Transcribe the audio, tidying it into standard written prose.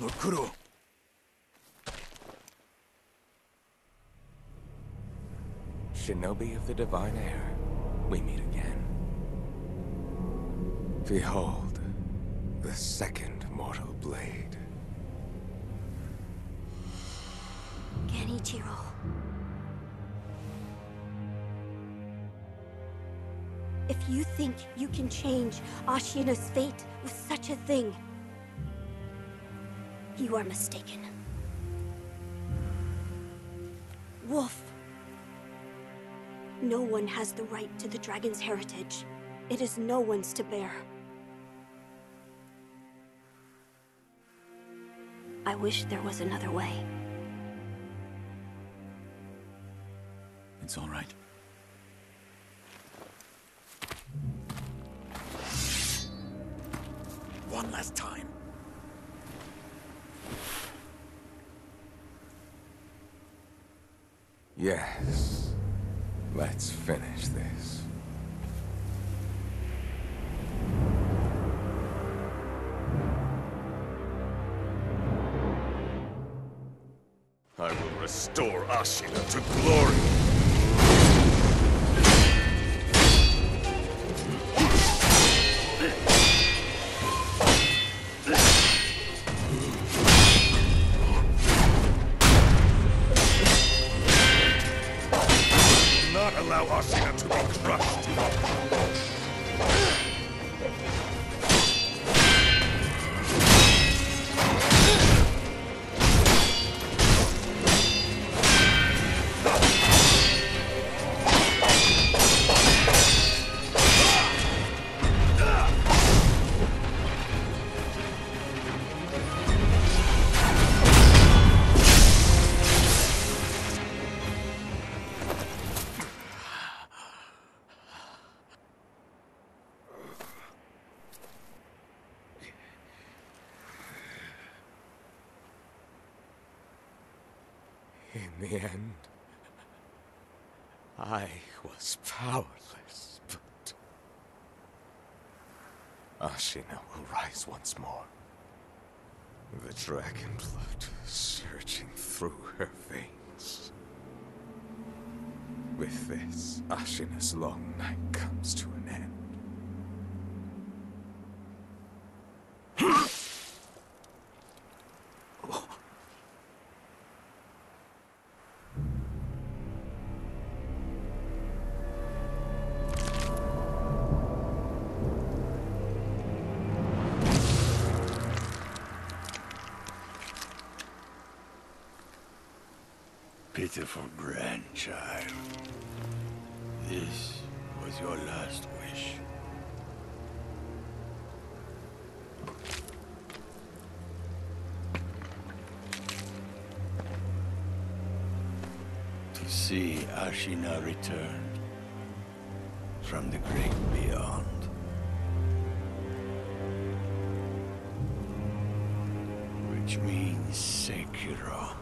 Not Kuro. Shinobi of the Divine Air, we meet again. Behold, the second mortal blade. Genichiro. If you think you can change Ashina's fate with such a thing, you are mistaken. Wolf. No one has the right to the dragon's heritage. It is no one's to bear. I wish there was another way. It's all right. One last time. Yes. Let's finish this. I will restore Ashina to glory. In the end, I was powerless, but Ashina will rise once more. The dragon blood surging through her veins. With this, Ashina's long night comes to an end. Pitiful grandchild, this was your last wish. To see Ashina returned from the great beyond. Which means Sekiro.